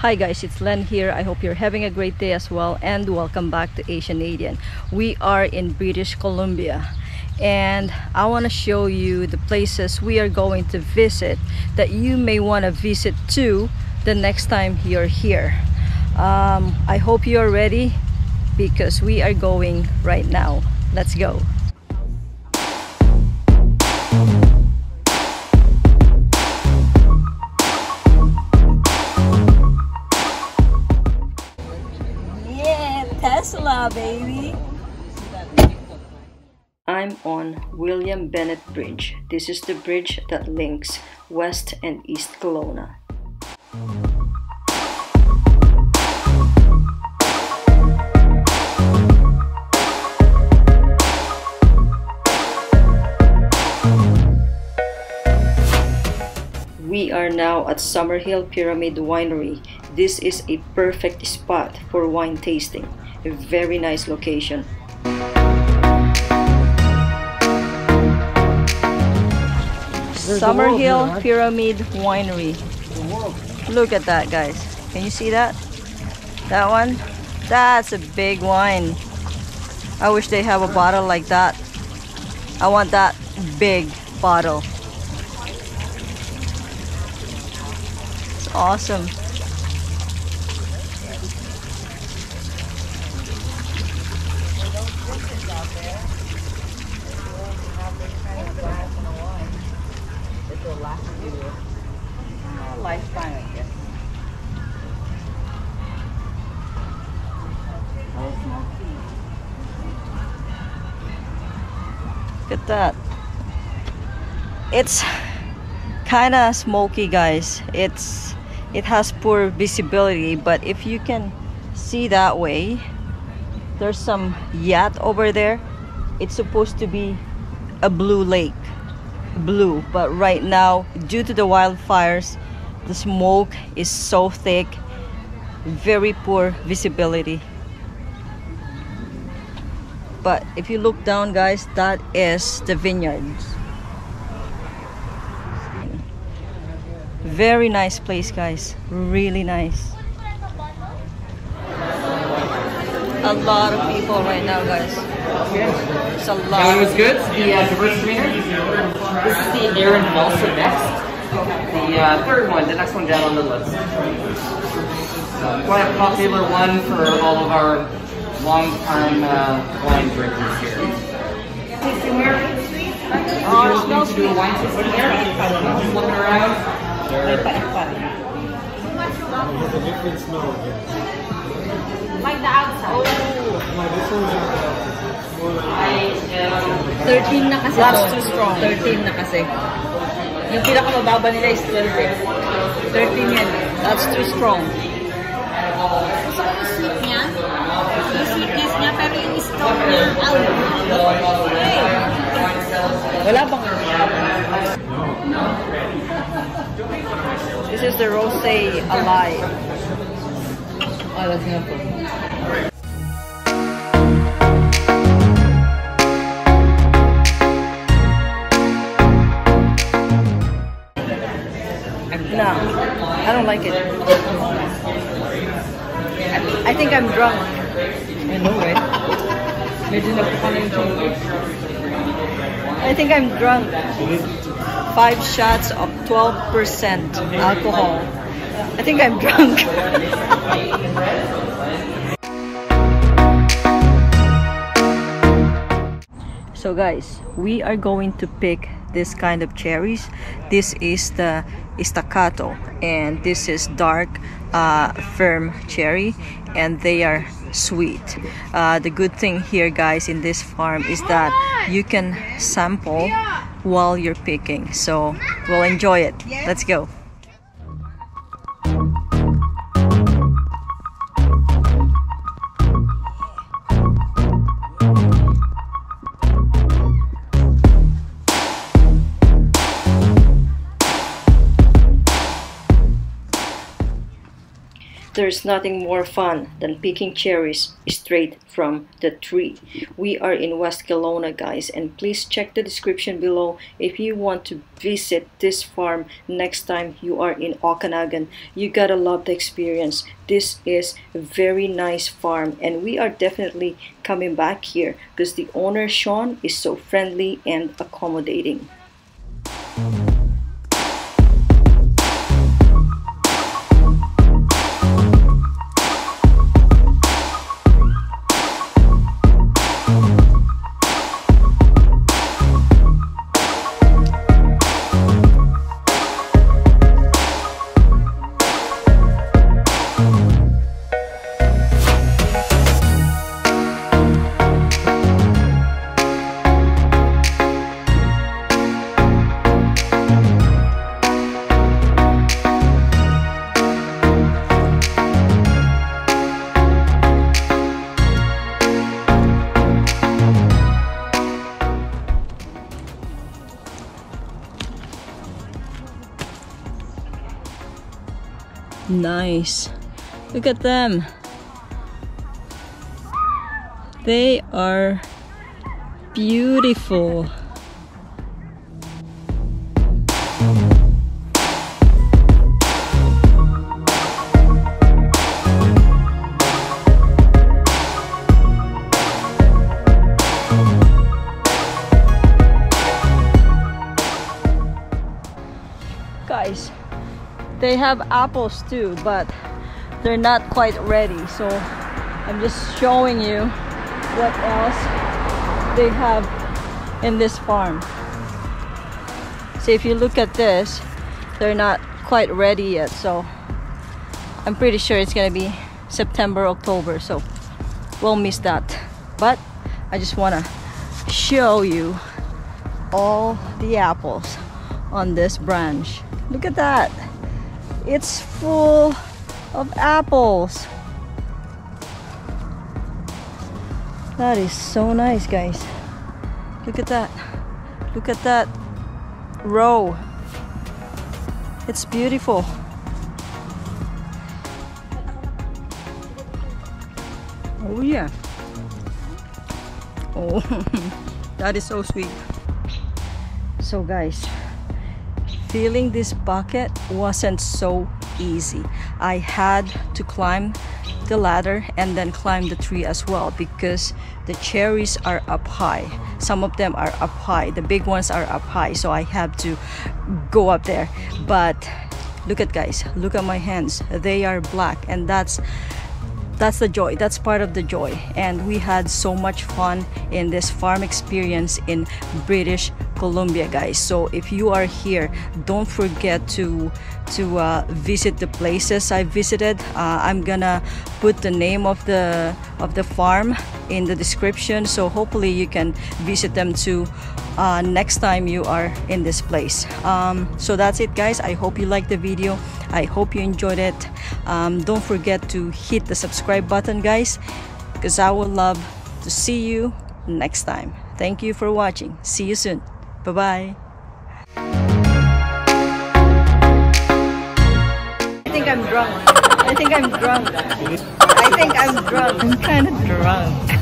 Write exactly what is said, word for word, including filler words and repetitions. Hi guys, it's Len here. I hope you're having a great day as well, and welcome back to Asianadian. We are in British Columbia, and I want to show you the places we are going to visit that you may want to visit too the next time you're here. Um, I hope you're ready because we are going right now. Let's go. Baby. I'm on William Bennett Bridge. This is the bridge that links West and East Kelowna. We are now at Summerhill Pyramid Winery. This is a perfect spot for wine tasting. A very nice location. Summerhill Pyramid Winery. Look at that, guys. Can you see that? That one? That's a big wine. I wish they have a bottle like that. I want that big bottle. It's awesome. Look at that. It's kind of smoky, guys. It's it has poor visibility, but if you can see that way, there's some yacht over there. It's supposed to be a blue lake, blue, but right now, due to the wildfires, the smoke is so thick, very poor visibility. But if you look down, guys, that is the vineyards. Very nice place, guys. Really nice. A lot of people right now, guys. It's a lot. That one was good? Yeah. This is the Aaron Walser next. The uh, third one, the next one down on the list. Uh, quite a popular one for all of our long-time uh, wine drinkers here. Oh, no sweet. Just looking around. There. There's a different smell again. Like the outside. Oh. No, this one's outside. thirteen na kasi. That's too strong. thirteen na kasi. Yung pinakamababa nila is twelve. thirteen yan. That's too strong. This is the Rosé Alive. Oh, that's beautiful. No, I don't like it. I, I think I'm drunk. I know it. I think I'm drunk. Five shots of twelve percent alcohol. I think I'm drunk. So guys, we are going to pick this kind of cherries. This is the staccato, and this is dark, uh, firm cherry, and they are sweet. Uh, the good thing here, guys, in this farm is that you can sample while you're picking, so we'll enjoy it. Let's go. There's nothing more fun than picking cherries straight from the tree. We are in West Kelowna, guys, and please check the description below if you want to visit this farm next time you are in Okanagan. You gotta love the experience. This is a very nice farm, and we are definitely coming back here because the owner, Sean, is so friendly and accommodating. Nice. Look at them. They are beautiful. Guys, they have apples too, but they're not quite ready, so I'm just showing you what else they have in this farm. So if you look at this, they're not quite ready yet, so I'm pretty sure it's gonna be September, October, so we'll miss that. But I just wanna show you all the apples on this branch. Look at that. It's full of apples. That is so nice, guys. Look at that. Look at that row. It's beautiful. Oh yeah. Oh, that is so sweet. So guys, filling this bucket wasn't so easy. I had to climb the ladder and then climb the tree as well because the cherries are up high. Some of them are up high. The big ones are up high, so I have to go up there. But look at, guys, look at my hands. They are black, and that's That's the joy. That's part of the joy. And we had so much fun in this farm experience in British Columbia, guys. So if you are here, don't forget to to uh, visit the places I visited. Uh, I'm gonna put the name of the of the farm in the description. So hopefully you can visit them too uh, next time you are in this place. Um, so that's it, guys. I hope you liked the video. I hope you enjoyed it. Um, don't forget to hit the subscribe button, guys, because I would love to see you next time. Thank you for watching. See you soon. Bye-bye. I think I'm drunk. I think I'm drunk. I think I'm drunk. I'm kind of drunk.